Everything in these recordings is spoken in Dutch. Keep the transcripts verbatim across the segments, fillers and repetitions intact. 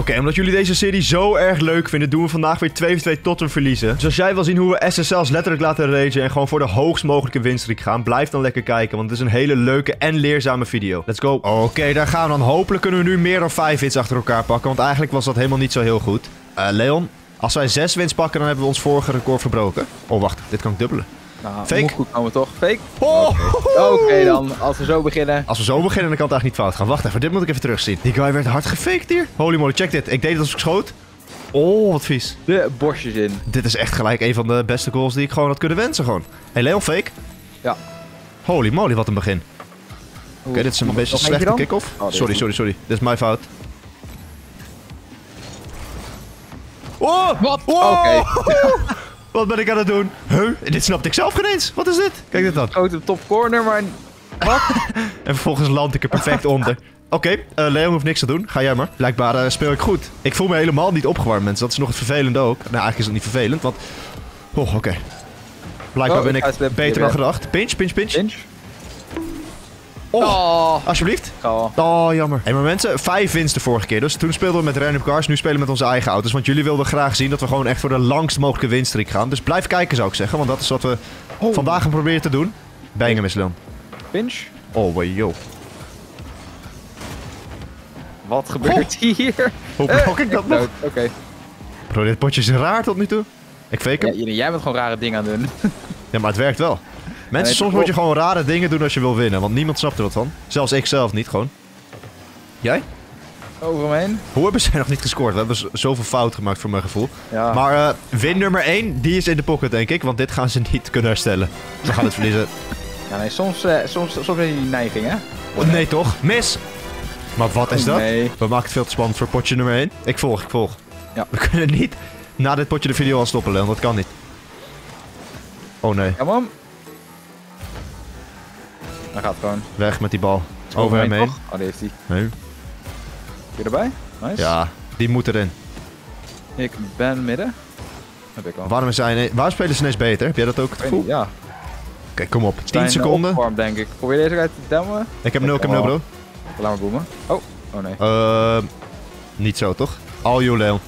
Oké, omdat jullie deze serie zo erg leuk vinden, doen we vandaag weer twee voor twee tot we verliezen. Dus als jij wil zien hoe we S S L's letterlijk laten ragen en gewoon voor de hoogst mogelijke winstreek gaan, blijf dan lekker kijken, want het is een hele leuke en leerzame video. Let's go. Oké, daar gaan we dan. Hopelijk kunnen we nu meer dan vijf hits achter elkaar pakken, want eigenlijk was dat helemaal niet zo heel goed. Uh, Leon, als wij zes wins pakken, dan hebben we ons vorige record verbroken. Oh, wacht. Dit kan ik dubbelen. Nou, fake. Moet goed komen, toch? Fake. Oh. Oké, okay, dan. Als we zo beginnen. Als we zo beginnen, dan kan het eigenlijk niet fout gaan. Wacht even, dit moet ik even terugzien. Die guy werd hard gefaked hier. Holy moly, check dit. Ik deed het als ik schoot. Oh, wat vies. De borstjes in. Dit is echt gelijk een van de beste goals die ik gewoon had kunnen wensen gewoon. Hé, hey, Leon, fake. Ja. Holy moly, wat een begin. Oké, okay, dit is een Mag beetje een slechte kick-off. Oh, sorry, sorry, sorry. Dit is mijn fout. Oh! Wat? Oh. Oké. Okay. Wat ben ik aan het doen? Huh? Dit snapte ik zelf geen eens. Wat is dit? Kijk dit dan. Grote op top corner, maar... Wat? En vervolgens land ik er perfect onder. Oké, okay, uh, Leon hoeft niks te doen. Ga jij maar. Blijkbaar uh, speel ik goed. Ik voel me helemaal niet opgewarmd, mensen. Dat is nog het vervelende ook. Nou, eigenlijk is dat niet vervelend, want... Oh, oké. Okay. Blijkbaar oh, ben ik, ik beter dan gedacht. Pinch, pinch, pinch. Pinch. Oh, oh, alsjeblieft. Oh, oh jammer. Hey, maar mensen, vijf wins de vorige keer. Dus toen speelden we met random cars, nu spelen we met onze eigen auto's. Want jullie wilden graag zien dat we gewoon echt voor de langst mogelijke winstreek gaan. Dus blijf kijken, zou ik zeggen. Want dat is wat we oh. vandaag gaan proberen te doen. Bangen, Miss Leon. Pinch? Oh, wee, joh. Wat gebeurt oh. hier? Hoe blok ik uh, dat ik nog? Oké. Okay. Bro, dit potje is raar tot nu toe. Ik fake hem. Ja, jij bent gewoon rare dingen aan het doen. Ja, maar het werkt wel. Mensen, soms moet je gewoon rare dingen doen als je wil winnen, want niemand snapt er wat van. Zelfs ik zelf niet, gewoon. Jij? Over hem heen. Hoe hebben zij nog niet gescoord? We hebben zoveel fout gemaakt voor mijn gevoel. Ja. Maar uh, win nummer één, die is in de pocket, denk ik, want dit gaan ze niet kunnen herstellen. We gaan het verliezen. Ja, nee, soms, uh, soms, soms heb je die neiging, hè? Oh, nee, toch? Mis! Maar wat is dat? Nee. We maken het veel te spannend voor potje nummer één. Ik volg, ik volg. Ja. We kunnen niet na dit potje de video al stoppen, Leon. Dat kan niet. Oh, nee. Ja, man. Hij gaat gewoon. Weg met die bal. Over hem heen. Oh, die heeft hij. Nee. Kun je erbij? Nice. Ja, die moet erin. Ik ben midden. Heb ik al. Waarom zijn, waar spelen ze ineens beter? Heb jij dat ook het gevoel? Ja. Oké, kom op. tien seconden. Opwarm, denk ik. Probeer deze uit te demmen. Ik heb nul, ik heb nul, bro. Laat maar boomen. Oh, oh nee. Uh, niet zo toch? Al jou, Leon.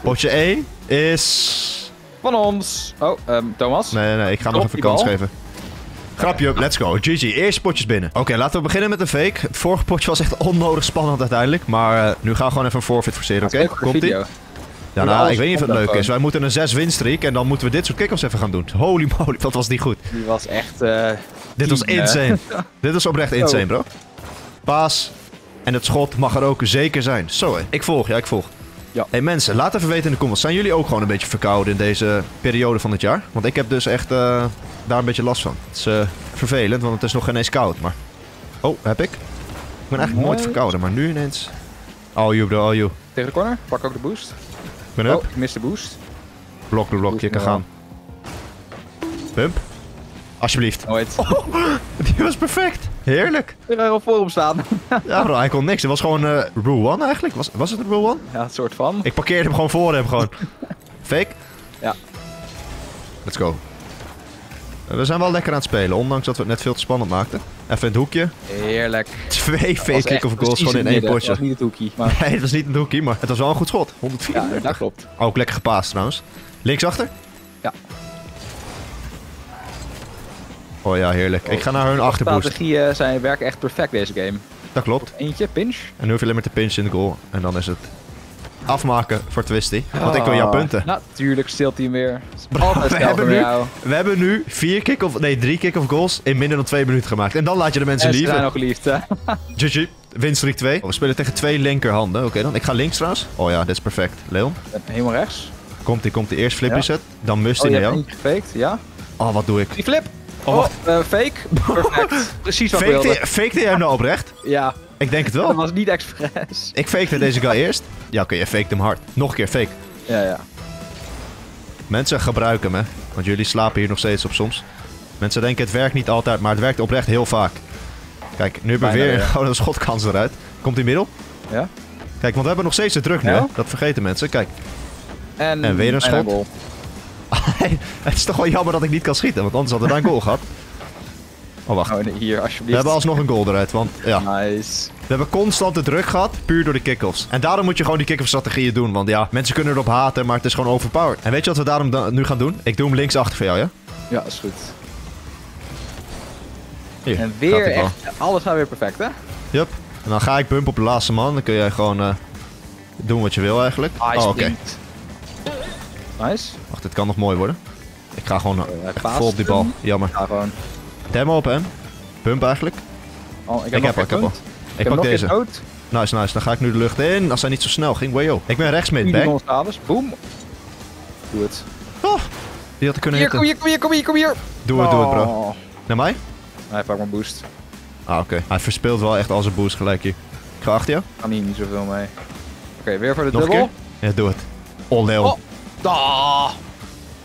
Potje één is... Van ons. Oh, um, Thomas. Nee, nee, nee. Ik ga hem nog even kans geven. Grapje, let's go. G G, eerst potjes binnen. Oké, okay, laten we beginnen met een fake. Het vorige potje was echt onnodig spannend uiteindelijk. Maar uh, nu gaan we gewoon even een forfeit forceren, oké? Okay? Komt-ie? Ja, nou, ik weet niet of het leuk is. Wij moeten een zes winstreek en dan moeten we dit soort kick-offs even gaan doen. Holy moly, dat was niet goed. Die was echt... Uh, dit was insane. Dit was oprecht insane, bro. Paas. En het schot mag er ook zeker zijn. Zo, hé. Ik volg, ja, ik volg. Ja. Hé hey, mensen, laat even weten in de comments. Zijn jullie ook gewoon een beetje verkouden in deze periode van het jaar? Want ik heb dus echt uh, daar een beetje last van. Het is uh, vervelend, want het is nog geen eens koud, maar... Oh, heb ik? Ik ben eigenlijk nee. nooit verkouden, maar nu ineens... All you bro, all you. Tegen de corner, pak ook de boost. Ik ben up. Oh, ik mis de boost. Blok, blok, blok, je kan gaan. Pump. Alsjeblieft. Oh, die was perfect. Heerlijk. Ik ga er al voor hem staan. Ja bro, hij kon niks. Het was gewoon uh, rule one eigenlijk. Was, was het een rule one? Ja, een soort van. Ik parkeerde hem gewoon voor hem gewoon. Fake? Ja. Let's go. We zijn wel lekker aan het spelen, ondanks dat we het net veel te spannend maakten. Even in het hoekje. Heerlijk. Twee fake kick-off goals gewoon in één potje. Het was niet het hoekje. Maar... Nee, het was niet het hoekje, maar het was wel een goed schot. honderdvier. Ja, dat klopt. Ook lekker gepaast trouwens. Linksachter? Ja. Oh ja, heerlijk. Oh, ik ga naar hun achterboost. De strategieën zijn, werken echt perfect deze game. Dat klopt. Eentje, pinch. En nu hoef je alleen maar te pinchen in de goal. En dan is het afmaken voor Twisty. Oh, want ik wil jouw punten. Natuurlijk steelt hij weer. Altijd we, hebben nu, we hebben nu vier kick-off, nee, drie kick-off goals in minder dan twee minuten gemaakt. En dan laat je de mensen lieven. En ze lieven. zijn nog geliefd, hè. G G. Winstreek twee. Oh, we spelen tegen twee linkerhanden. Oké okay, dan. Ik ga links trouwens. Oh ja, dit is perfect. Leon. Helemaal rechts. Komt-ie, komt-ie. Eerst flip set. Ja. Dan must hij oh, naar jou. Gefaked, ja. Oh, wat doe ik? Die flip. Oh, oh uh, fake. Perfect. Precies wat ik wilde. Fakte jij hem nou oprecht? Ja. Ik denk het wel. Dat was niet expres. Ik fakte deze guy eerst. Ja, oké, je fakte hem hard. Nog een keer, fake. Ja, ja. Mensen, gebruik hem, hè. Want jullie slapen hier nog steeds op soms. Mensen denken, het werkt niet altijd, maar het werkt oprecht heel vaak. Kijk, nu hebben we weer gewoon ja. een schotkans eruit. Komt in middel. Ja. Kijk, want we hebben nog steeds de druk nu, hè. Dat vergeten mensen, kijk. En, en weer een schot. En een het is toch wel jammer dat ik niet kan schieten, want anders had er dan een goal gehad. Oh, wacht. Oh, nee, hier, alsjeblieft. We hebben alsnog een goal eruit, want ja. Nice. We hebben constant de druk gehad, puur door de kick-offs. En daarom moet je gewoon die kick-off strategieën doen, want ja, mensen kunnen erop haten, maar het is gewoon overpowered. En weet je wat we daarom da nu gaan doen? Ik doe hem links achter voor jou, ja? Ja, is goed. Hier, en weer echt, alles gaat weer perfect, hè? Yup. En dan ga ik bump op de laatste man, dan kun jij gewoon uh, doen wat je wil eigenlijk. Nice, oh, oké. Okay. Nice. Wacht, dit kan nog mooi worden. Ik ga gewoon uh, vol op die bal, jammer. Ja, gewoon. Demo op hem. Bump eigenlijk. Oh, ik heb hem, ik heb hem. Ik pak deze. Nice, nice. Dan ga ik nu de lucht in. Als hij niet zo snel ging, wayo. Ik ben rechtsmid, bang. Boom. Doe het. Oh, die had ik kunnen hitten. Kom hier, kom hier, kom hier, kom hier. Doe het, doe het, bro. Naar mij? Hij pakt mijn boost. Ah, oké. Hij verspeelt wel echt al zijn boost gelijk hier. Ik ga achter jou. Kan hier niet zoveel mee. Oké, weer voor de dubbel. Ja, doe het. Oh, leel.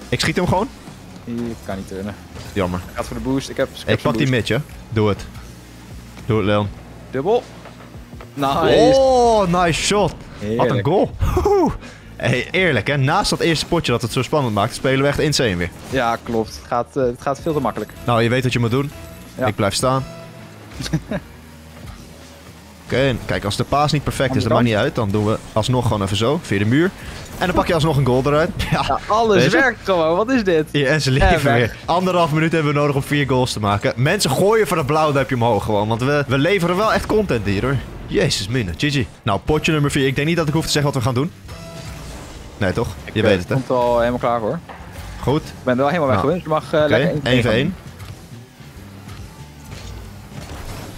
Ik schiet hem gewoon. Ik kan niet turnen. Jammer. Hij gaat voor de boost. Ik heb. Ik, hey, ik pak die mid, ja. Doe het. Doe het, Leon. Dubbel. Nice. Oh, nice shot. Heerlijk. Wat een goal. Hey, eerlijk, hè. Naast dat eerste potje dat het zo spannend maakt, spelen we echt insane weer. Ja, klopt. Het gaat, uh, het gaat veel te makkelijk. Nou, je weet wat je moet doen. Ja. Ik blijf staan. Oké, okay, kijk, als de paas niet perfect is, dat maakt niet uit. Dan doen we alsnog gewoon even zo, via de muur. En dan pak je alsnog een goal eruit. Ja, ja, alles werkt gewoon, wat is dit? Ja, en ze leven weer. Anderhalf minuut hebben we nodig om vier goals te maken. Mensen gooien van het blauw duimpje omhoog gewoon, want we, we leveren wel echt content hier hoor. Jezus mine, G G. Nou, potje nummer vier. Ik denk niet dat ik hoef te zeggen wat we gaan doen. Nee toch? Ik je weet het hè? Ik ben al helemaal klaar hoor. Goed. Ik ben er wel helemaal nou, weg gewend. Je mag uh, okay, lekker één tegen één.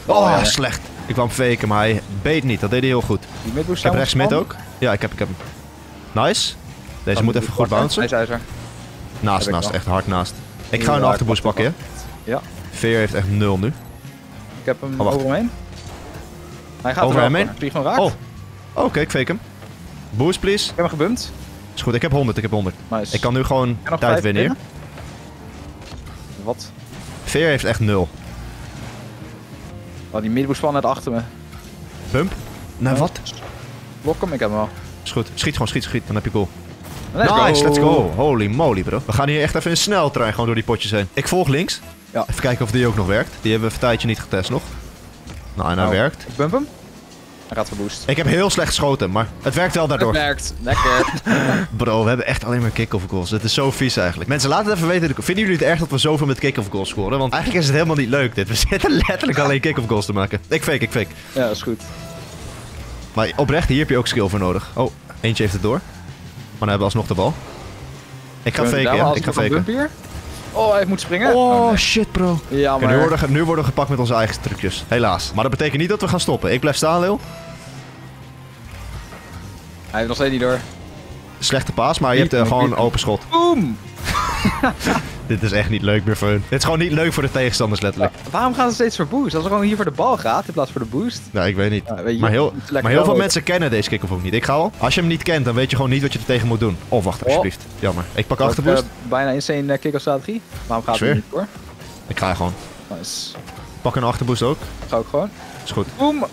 Oh, oh ja, slecht. Ik kwam faken, maar hij beet niet. Dat deed hij heel goed. Die ik heb rechts mid ook. Ja, ik heb, ik heb hem. Nice. Deze dat moet even goed bouncen. Hij is er. Naast, naast. Echt hard naast. Ik ja, ga een achterboost pakken, hè? Ja. Veer heeft echt nul nu. Ik heb hem oh, over hem heen. Hij gaat over hem heen. Hij gewoon raakt. Oh. Oké, okay, ik fake hem. Boost, please. Ik heb hem gebumpt. Is goed, ik heb honderd. Ik heb honderd. Nice. Ik kan nu gewoon kan tijd winnen hier. Wat? Veer heeft echt nul. Oh, die middenboost kwam net achter me. Bump? Nee, ja. Wat? Blok hem, ik heb hem al. Is goed. Schiet gewoon, schiet, schiet. Dan heb je goal. Let's nice, go. Let's go. Holy moly, bro. We gaan hier echt even in sneltrein gewoon door die potjes heen. Ik volg links. Ja. Even kijken of die ook nog werkt. Die hebben we een tijdje niet getest nog. Nou, en hij oh. werkt. Ik bump hem. Hij gaat voor boost. Ik heb heel slecht geschoten, maar het werkt wel daardoor. Het werkt. Lekker. Bro, we hebben echt alleen maar kick-off goals. Het is zo vies eigenlijk. Mensen, laat het even weten. Vinden jullie het erg dat we zoveel met kick-off goals scoren? Want eigenlijk is het helemaal niet leuk dit. We zitten letterlijk alleen kick-off goals te maken. Ik fake, ik fake. Ja, is goed. Maar oprecht, hier heb je ook skill voor nodig. Oh, eentje heeft het door. Maar dan hebben we alsnog de bal. Ik ga faken, ja. Ik ga faken. Oh, hij moet springen. Oh, oh nee. Shit, bro. Ja, maar... nu, worden, nu worden we gepakt met onze eigen trucjes. Helaas. Maar dat betekent niet dat we gaan stoppen. Ik blijf staan, Leo. Hij heeft nog steeds niet door. Slechte paas, maar je hebt uh, gewoon een open schot. Boom! Dit is echt niet leuk meer voor hun. Dit is gewoon niet leuk voor de tegenstanders, letterlijk. Ja, waarom gaan ze steeds voor boost? Als er gewoon hier voor de bal gaat, in plaats voor de boost. Nou, ik weet niet. Ja, weet je, maar heel, maar heel veel mensen kennen deze kick-off ook niet. Ik ga al. Als je hem niet kent, dan weet je gewoon niet wat je er tegen moet doen. Of wacht, alsjeblieft. Oh. Jammer. Ik pak achterboost. Uh, bijna insane kick-off strategie. Waarom gaat het niet hoor? Ik ga gewoon. Nice. Pak een achterboost ook. Ga ik gewoon. Is goed. Boom!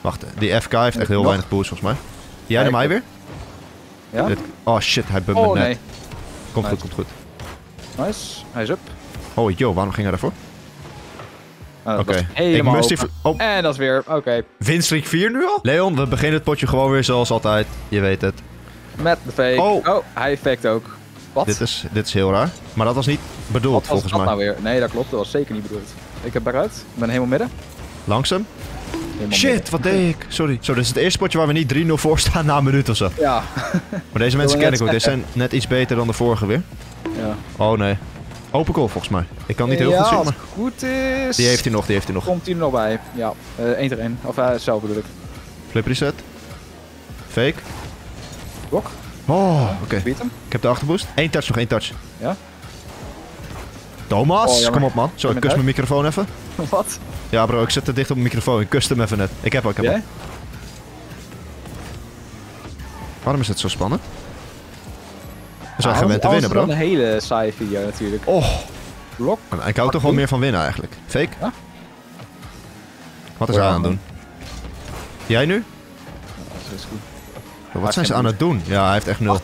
Wacht, die F K heeft echt heel Nog. weinig boost volgens mij. Jij naar mij weer? Ja. Oh shit, hij bumpt oh, me net. Nee. Komt nice. goed, komt goed. Nice, hij is up. Oh yo, waarom ging hij daarvoor? Ah, oké, okay. oh. En dat is weer, oké. Okay. Winstreak vier nu al? Leon, we beginnen het potje gewoon weer zoals altijd. Je weet het. Met de fake. Oh, oh hij faked ook. Wat? Dit is, dit is heel raar. Maar dat was niet bedoeld was volgens dat mij. Nou weer? Nee, dat klopt. Dat was zeker niet bedoeld. Ik heb backuit. Ik ben helemaal midden. Langzaam. Shit, wat deed ik? Sorry. Zo, dit is het eerste potje waar we niet drie nul voor staan na een minuut of zo. Ja. Maar deze mensen ken ik ook. Deze zijn net iets beter dan de vorige weer. Ja. Oh nee. Open goal volgens mij. Ik kan niet heel ja, goed zien. Als het maar... goed is... Die heeft hij nog, die heeft hij nog. Komt hij er nog bij. Ja. één tegen één. Of uh, zelf bedoel ik. Flip reset. Fake. Blok. Oh, oké. Okay. Ik heb de achterboost. Eén touch nog, één touch. Ja. Thomas, oh, kom op man. Zo, ik kus mijn microfoon even. Wat? Ja bro, ik zet het dicht op mijn microfoon. Ik kuste hem even net. Ik heb hem, ik heb hem. Waarom is het zo spannend? We zijn ah, gewend te winnen bro. Het is een hele saaie video natuurlijk. Oh. Blok. Ik hou toch wel meer van winnen eigenlijk. Fake? Ja? Wat is hij aan het doen? Jij nu? Ja, dat is goed. Bro, wat zijn ze aan het doen? Ja, hij heeft echt nul.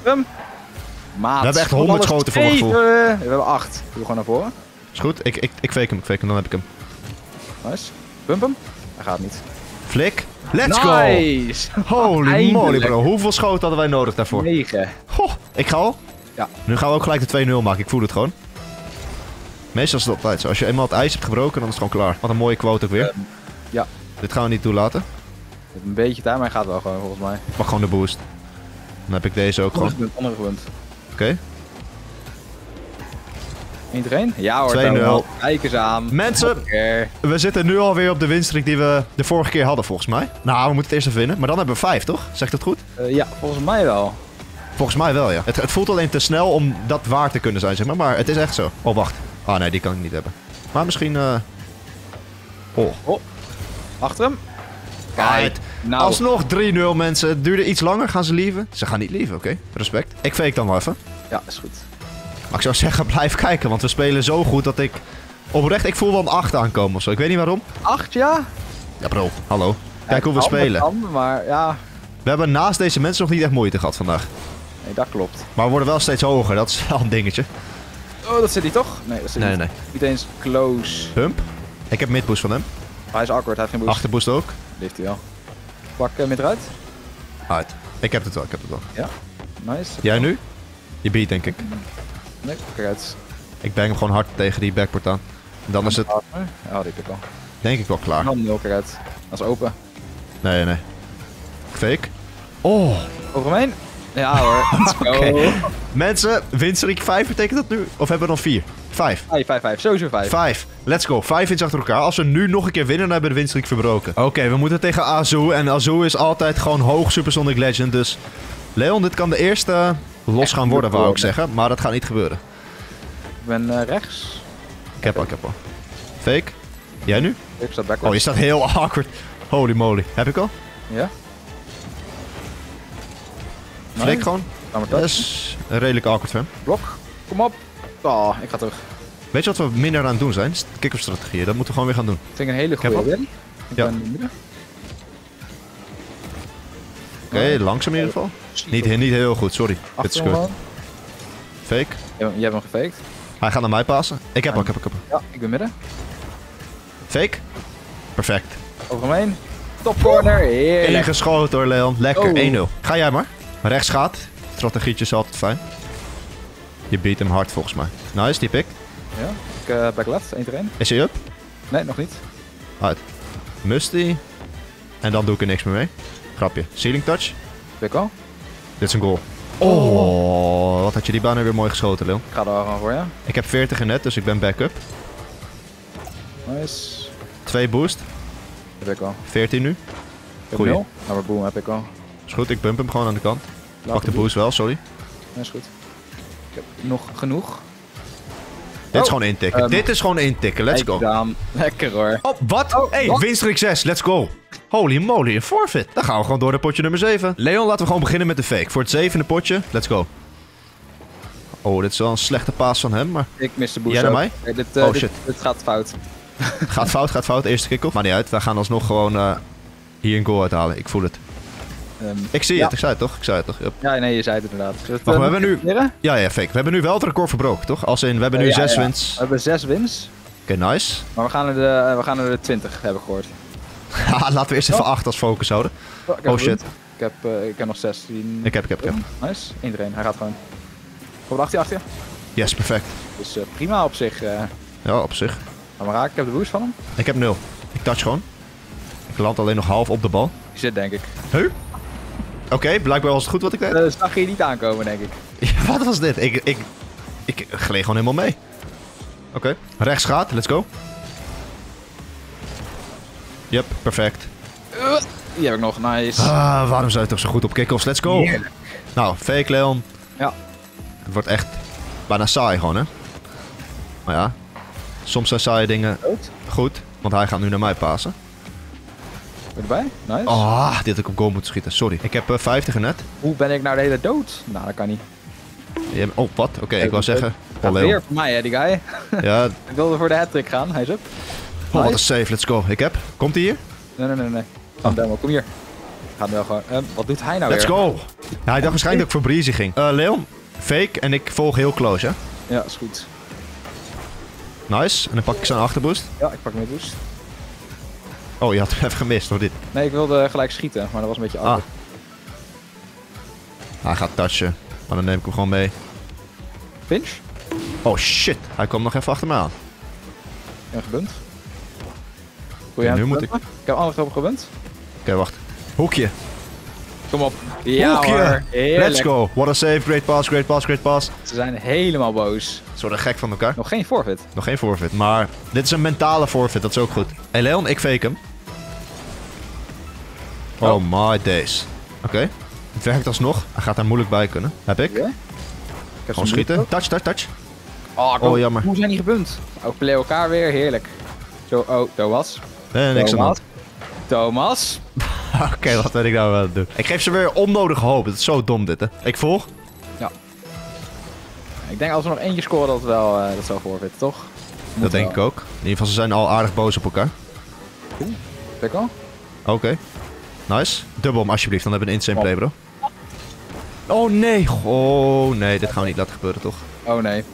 Maat. We hebben echt honderd schoten voor mijn gevoel. We hebben acht. Doe gewoon naar voren. Is goed, ik, ik, ik fake hem, ik fake hem, dan heb ik hem. Nice. Pump hem. Hij gaat niet. Flik. Let's nice. Go! Holy eindelijk. Moly bro. Hoeveel schoten hadden wij nodig daarvoor? negen. Goh, ik ga al. Ja. Nu gaan we ook gelijk de twee nul maken. Ik voel het gewoon. Meestal is het altijd zo. Als je eenmaal het ijs hebt gebroken, dan is het gewoon klaar. Wat een mooie quote ook weer. Um, ja. Dit gaan we niet toelaten. Ik heb een beetje daar, maar hij gaat wel gewoon volgens mij. Ik pak gewoon de boost. Dan heb ik deze ook andere gewoon. Andere gewend. Oké. Okay. één tegen één? Ja hoor, twee nul. Kijk eens aan. Mensen, we zitten nu alweer op de winstreek die we de vorige keer hadden volgens mij. Nou, we moeten het eerst even winnen. Maar dan hebben we vijf, toch? Zegt dat goed? Uh, ja, volgens mij wel. Volgens mij wel, ja. Het, het voelt alleen te snel om dat waar te kunnen zijn, zeg maar. Maar het is echt zo. Oh, wacht. Ah nee, die kan ik niet hebben. Maar misschien... Uh... Oh. Oh. Achter hem. Kijk. Nou. Alsnog drie nul mensen. Het duurde iets langer. Gaan ze lieven? Ze gaan niet lieven, oké. Okay. Respect. Ik fake dan wel even. Ja, is goed. Maar ik zou zeggen, blijf kijken, want we spelen zo goed dat ik... Oprecht, ik voel wel een acht aankomen ofzo. Ik weet niet waarom. acht, ja? Ja bro, hallo. Kijk ja, hoe we kan, spelen. Kan, maar ja. We hebben naast deze mensen nog niet echt moeite gehad vandaag. Nee, dat klopt. Maar we worden wel steeds hoger, dat is wel een dingetje. Oh, dat zit hij toch? Nee, dat zit nee, niet. Nee. Niet eens close. Pump. Ik heb midboost van hem. Hij is awkward, hij heeft geen boost. Achterboost ook. Leeft hij wel. Pak hem eruit. Uit. Ik heb het wel, ik heb het wel. Ja, nice. Jij nu? Je beat denk ik. Nee, kijk uit. Ik bang hem gewoon hard tegen die backport aan. En dan is het... Ja, die heb ik al. Denk ik wel klaar. Dan nul, kijk uit. Dat is open. Nee, nee. Fake. Oh. Overheen. Ja hoor. Let's go. Okay. Mensen, winstreek vijf betekent dat nu? Of hebben we nog vier? vijf. vijf, vijf, vijf. Sowieso vijf. vijf. Let's go. vijf wins achter elkaar. Als we nu nog een keer winnen, dan hebben we de winstreek verbroken. Oké, okay, we moeten tegen Azul. En Azul is altijd gewoon hoog Supersonic Legend. Dus Leon, dit kan de eerste... Los gaan worden, wou ik zeggen, maar dat gaat niet gebeuren. Ik ben uh, rechts. Ik heb al, ik heb al. Fake. Jij nu? Ik sta backwards. Oh, je staat heel awkward. Holy moly. Heb ik al? Ja. Flik nee. gewoon. Dat is redelijk awkward, fam. Blok. Kom op. Oh, ik ga terug. Weet je wat we minder aan het doen zijn? Kick-off strategieën. Dat moeten we gewoon weer gaan doen. Ik denk een hele goede win. Ik ja. ben nu. Oké, okay, langzaam in ieder geval. Niet, niet heel goed, sorry. Dit is kut. Fake. Jij hebt hem gefaked. Hij gaat naar mij passen. Ik heb hem, ik heb hem. Ja, ik ben midden. Fake. Perfect. Overheen. Top corner. Heerlijk. Ingeschoten hoor, Leon. Lekker. Oh. één nul. Ga jij maar. Rechts gaat. Strategietje is altijd fijn. Je beat hem hard volgens mij. Nice, die pick. Ja, ik uh, back left. één tegen één. Is hij up? Nee, nog niet. Uit. Musty. En dan doe ik er niks meer mee. Grapje. Ceiling touch. Pick al. Dit is een goal. Oh, wat had je die baan weer mooi geschoten, Leon. Ik ga er wel gewoon voor, ja. Ik heb veertig in net, dus ik ben backup. Nice. Twee boost. Heb ik al. veertien nu. Goeie. Nou, maar boom heb ik al. Is goed, ik bump hem gewoon aan de kant. Laat pak de boost wel, sorry. Nee, is goed. Ik heb nog genoeg. Dit is gewoon intikken. Um, Dit is gewoon intikken. Let's go. Gedaan. Lekker hoor. Oh, wat? Oh, hey, winstreek zes. Let's go. Holy moly, een forfeit. Dan gaan we gewoon door naar potje nummer zeven. Leon, laten we gewoon beginnen met de fake. Voor het zevende potje. Let's go. Oh, dit is wel een slechte paas van hem, maar... Ik mis de boost. Jij naar mij? Hey, dit, uh, oh shit. Dit, dit gaat fout. Gaat fout, gaat fout. Eerste kick-off. Maar niet uit. Wij gaan alsnog gewoon uh, hier een goal uithalen. Ik voel het. Um, ik zie ja. het, ik zei het toch? Ik zei het toch? Yep. Ja, nee, je zei het inderdaad. Dus, Wacht, uh, we hebben nu... Ja, ja, fake. We hebben nu wel het record verbroken, toch? Als in, we hebben nu uh, ja, zes ja. wins. We hebben zes wins. Oké, okay, nice. Maar we gaan er de, we gaan er de twintig, hebben gehoord. Haha, laten we eerst even oh. acht als focus houden. Oh, oh shit. Wind. Ik heb, uh, ik heb nog zestien. Ik heb, ik heb, ik heb. Nice. Iedereen, hij gaat gewoon. Komt achter je, achter je? Yes, perfect. Dus uh, prima op zich. Uh... Ja, op zich. Laat maar raken, ik heb de boost van hem. Ik heb nul. Ik touch gewoon. Ik land alleen nog half op de bal. Die zit denk ik. Huh? Oké, okay, blijkbaar was het goed wat ik deed. Dat uh, zag je niet aankomen, denk ik. Wat was dit? Ik, ik, ik gleed gewoon helemaal mee. Oké, okay. Rechts gaat, let's go. Yep, perfect. Uh, die heb ik nog, nice. Ah, waarom zijn we toch zo goed op kick-offs? Let's go. Yeah. Nou, fake Leon. Ja. Het wordt echt bijna saai gewoon, hè? Maar ja, soms zijn saaie dingen goed, want hij gaat nu naar mij passen. Ben je erbij? Nice. Ah, oh, dit had ik op goal moeten schieten. Sorry. Ik heb uh, vijftig in net. Hoe ben ik nou de hele dood? Nou, dat kan niet. Hebt... Oh, wat? Oké, okay, ik, ik wou zeggen. Gaat weer voor mij, hè, die guy. Ja. Ik wilde voor de hat-trick gaan. Hij is up. Oh, nice. Wat een save. Let's go. Ik heb... Komt hij hier? Nee, nee, nee. nee. Van oh. Delmo, kom hier. Gaat wel gewoon... Uh, wat doet hij nou Let's weer? Let's go. Ja, hij dacht waarschijnlijk dat ik voor Breezy ging. Uh, Leon, fake en ik volg heel close, hè? Ja, is goed. Nice. En dan pak ik zijn achterboost. Ja, ik pak mijn boost. Oh, je had het even gemist, of dit? Nee, ik wilde gelijk schieten, maar dat was een beetje af. Ah. Hij gaat touchen, maar dan neem ik hem gewoon mee. Pinch? Oh shit, hij kwam nog even achter me aan. En gebunt. Goeie ja, nu moet ik... ik heb alles op gebunt. Oké, okay, wacht. Hoekje. Kom op. Ja, hoekje. Let's go. What a save. Great pass, great pass, great pass. Ze zijn helemaal boos. Ze worden gek van elkaar. Nog geen forfeit. Nog geen forfeit, maar dit is een mentale forfeit. Dat is ook goed. Hé hey Leon, ik fake hem. Oh, oh my days. Oké. Okay. Het werkt alsnog. Hij gaat daar moeilijk bij kunnen. Heb ik. Yeah. Ik gewoon schieten. Touch, touch, touch. Oh, oh jammer. Hoe zijn die gebunt? Oh, play elkaar weer. Heerlijk. Zo, oh, Thomas. Nee, niks aan de Thomas. Oké, okay, wat weet ik nou wel doen? Ik geef ze weer onnodige hoop. Het is zo dom dit, hè. Ik volg. Ja. Ik denk als we nog eentje scoren dat het wel uh, dat zou voorwitten, toch? Moet dat denk wel. Ik ook. In ieder geval, ze zijn al aardig boos op elkaar. Oeh. Pick al? Oké. Okay. Nice. Dubbel hem alsjeblieft, dan hebben we een insane play, bro. Oh nee. Oh nee, dit gaan we niet laten gebeuren, toch? Oh nee.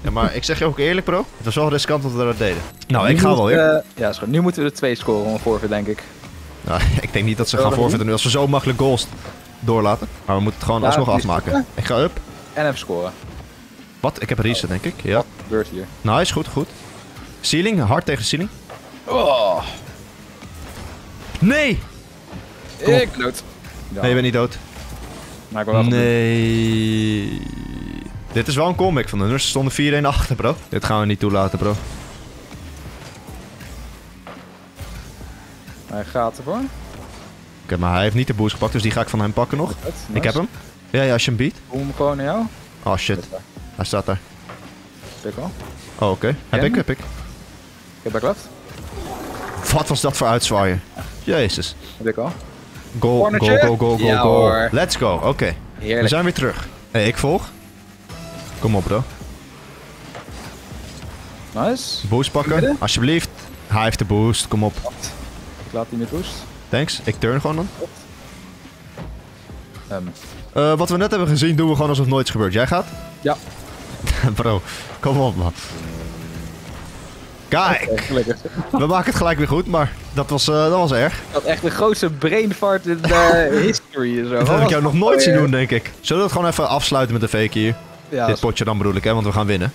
Ja, maar ik zeg je ook eerlijk, bro. Het was wel riskant dat we dat deden. Nou, nu ik ga wel weer. Uh, ja, is goed. Nu moeten we er twee scoren om een forfeit, denk ik. Nou, ik denk niet dat ze gaan forfeiten nu als we zo makkelijk goals doorlaten. Maar we moeten het gewoon ja, alsnog afmaken. Scoren. Ik ga up. En even scoren. Wat? Ik heb reset, oh. denk ik. Ja. Wat gebeurt hier? Nice, goed, goed. Ceiling, hard tegen de ceiling. Oh. Nee! Ik ben dood. Ja. Nee, je bent niet dood. Maar ik wel nee. Dit is wel een comeback van de Nurse. Ze stonden vier een achter, bro. Dit gaan we niet toelaten, bro. Hij gaat ervoor. Oké, okay, maar hij heeft niet de boost gepakt, dus die ga ik van hem pakken nog. Nice. Ik heb hem. Ja, ja, als je hem biedt. Hoe hem gewoon naar jou? Oh shit. Hij staat daar. Pik al. Oh, oké. Okay. Heb ik, heb ik. Ik heb back left. Wat was dat voor uitzwaaien? Jezus. Heb ik al. Goal, Cornertje. Goal, goal, goal, ja, goal. Hoor. Let's go. Oké. Okay. We zijn weer terug. Hey, ik volg. Kom op, bro. Nice. Boost pakken, alsjeblieft. Hij heeft de boost, kom op. Wat? Ik laat die met boost. Thanks, ik turn gewoon dan. Um. Uh, wat we net hebben gezien doen we gewoon alsof nooit is gebeurd. Jij gaat? Ja. Bro, kom op man. Kijk, okay, we maken het gelijk weer goed, maar dat was, uh, dat was erg. Dat echt de grootste brain fart in de uh, history. Zo. Dat heb ik jou nog nooit oh, zien doen, denk ik. Zullen we het gewoon even afsluiten met een fake hier? Ja, dit potje dan bedoel ik, hè, want we gaan winnen.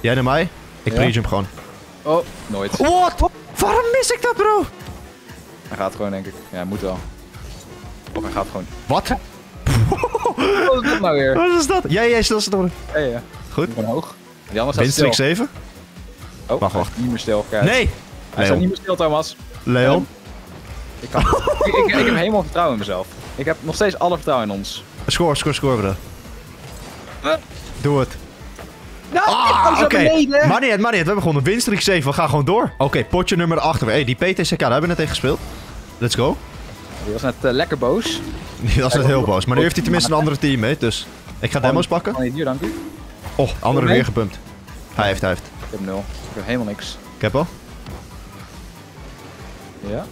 Jij naar mij? Ik ja. pre-jump gewoon. Oh, nooit. What? What? Waarom mis ik dat, bro? Hij gaat gewoon, denk ik. Ja, moet wel. Of hij gaat gewoon. Wat? Wat is dat nou weer? Wat is dat? Jij, jij, stil, stil. Ja, ja. Goed. Omhoog. Winstreek zeven. Oh, wacht, wacht. Niet meer stil. Kijk. Nee! Hij staat niet meer stil, Thomas. Leon. Ik, kan... ik, ik, ik heb helemaal vertrouwen in mezelf. Ik heb nog steeds alle vertrouwen in ons. Score, score, score, bro. Doe het. Nou, ah, oké. Okay. Maar niet, maar niet. We hebben gewoon een winstreek zeven. We gaan gewoon door. Oké, okay, potje nummer acht. Hé, hey, die P T C K, daar hebben we net tegen gespeeld. Let's go. Die was net uh, lekker boos. Die was net heel boos. Maar nu heeft hij tenminste een andere team mee, dus... Ik ga demo's pakken. Nee, hier, dank u. Oh, andere weer gepumpt. Hij heeft, hij heeft. Ik heb nul. Ik heb helemaal niks. Ik heb al. Ja.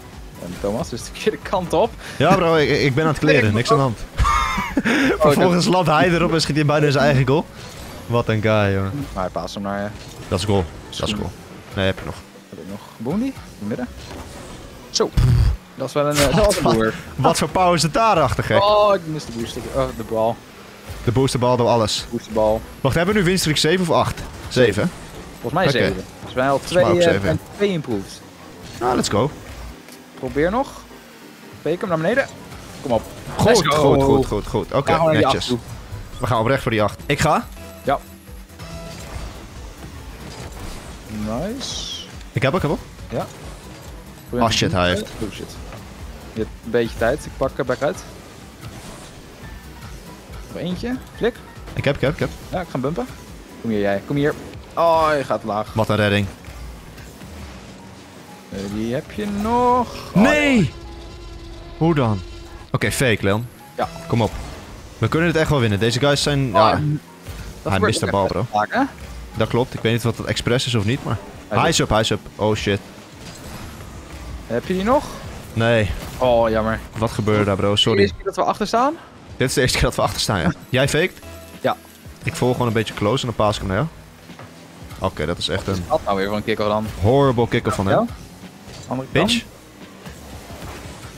En Thomas is de verkeerde kant op. Ja bro, ik, ik ben aan het kleren. Niks aan de hand. Oh, vervolgens landt hij erop en schiet hij bijna zijn eigen goal. Wat een guy, jongen. Maar hij paast hem naar je. Dat is goal. Dat is goal. Nee, heb je nog. Heb ik nog. Boondy? In het midden? Zo. Dat is wel een... Uh, wat, wat, wat voor power is het daarachter, gek? Oh, ik mis de booster. Oh, de bal. De boosterbal door alles. Boosterbal. Wacht, hebben we nu winstreek zeven of acht? zeven. Volgens mij zeven. Okay. Dus wij al twee improved. Nou, let's go. Probeer nog. Fake hem naar beneden. Kom op. Goed, go. goed, goed, goed, goed. Oké, okay, netjes. We gaan oprecht voor die acht. Ik ga. Ja. Nice. Ik heb ook, ik heb ook. Ja. Probeer oh shit, hij heeft. Oh shit. Je hebt een beetje tijd. Ik pak er back uit. Nog eentje. Flik. Ik heb, ik heb, ik heb. Ja, ik ga bumpen. Kom hier, jij. Kom hier. Oh, je gaat laag. Wat een redding. Uh, die heb je nog. Oh, nee! Ja. Hoe dan? Oké, okay, fake, Leon. Ja. Kom op. We kunnen het echt wel winnen. Deze guys zijn... Oh, ja. Hij mist de bal, bro. Vaak, hè? Dat klopt. Ik weet niet wat dat expres is of niet, maar... Hij is up, hij is up. Oh, shit. Heb je die nog? Nee. Oh, jammer. Wat gebeurde daar, bro? Sorry. Is het de eerste keer dat we achter staan? Dit is de eerste keer dat we achter staan, ja. Jij faked? Ja. Ik volg gewoon een beetje close en dan paas ik hem naar jou. Oké, okay, dat is echt een... Wat is dat nou weer voor een kick-off dan? Horrible kick-off van hem. Ja? Andere kant. Pinch?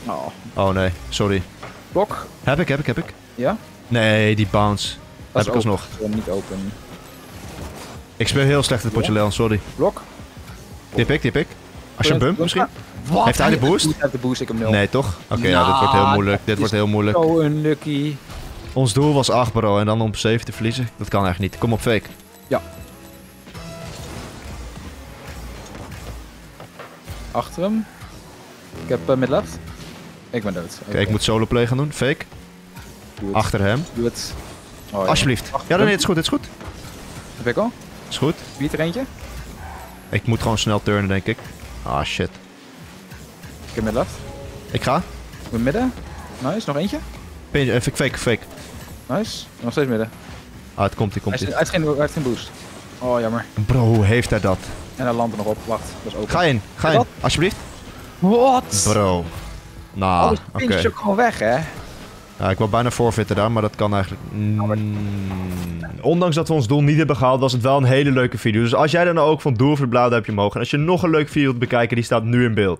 Oh. Oh nee, sorry. Blok. Heb ik, heb ik, heb ik. Ja? Nee, die bounce. Dat heb ik alsnog. Dat is niet open. Ik speel heel slecht het potje Leon, sorry. Blok. Tip ik, tip ik. Als je een bump misschien? Wat? Heeft hij de boost? Hij heeft de boost, ik heb nul. Nee, toch? Oké, okay, nou, nou, dit wordt heel moeilijk. Dit wordt heel moeilijk. Zo unlucky. Ons doel was acht, bro. En dan om zeven te verliezen. Dat kan echt niet. Kom op, fake. Ja. Achter hem. Ik heb uh, midlap. Ik ben dood. Oké, okay, okay. Ik moet solo play gaan doen. Fake. Doe het. Achter hem. Doe het. Oh, alsjeblieft. Achter ja, dan nee, het is goed. Het is goed. Heb ik al? Is goed. Wie er eentje? Ik moet gewoon snel turnen, denk ik. Ah, shit. Ik heb midlap. Ik ga. Ik ben midden. Nice. Nog eentje. Pinch, uh, fake, fake, fake. Nice. Nog steeds midden. Ah, het komt, het komt. Hij heeft geen, geen boost. Oh, jammer. Bro, hoe heeft hij dat? En hij landt er nog op. Wacht, dat is open. Ga in, ga in. Alsjeblieft. Wat? Bro. Nou, oké. Oh, pinch is ook gewoon weg, hè? Ja, ik wou bijna forfeiten daar, maar dat kan eigenlijk... Mm. Ondanks dat we ons doel niet hebben gehaald, was het wel een hele leuke video. Dus als jij dan ook van doel voor blauw duimpje omhoog. En als je nog een leuke video wilt bekijken, die staat nu in beeld.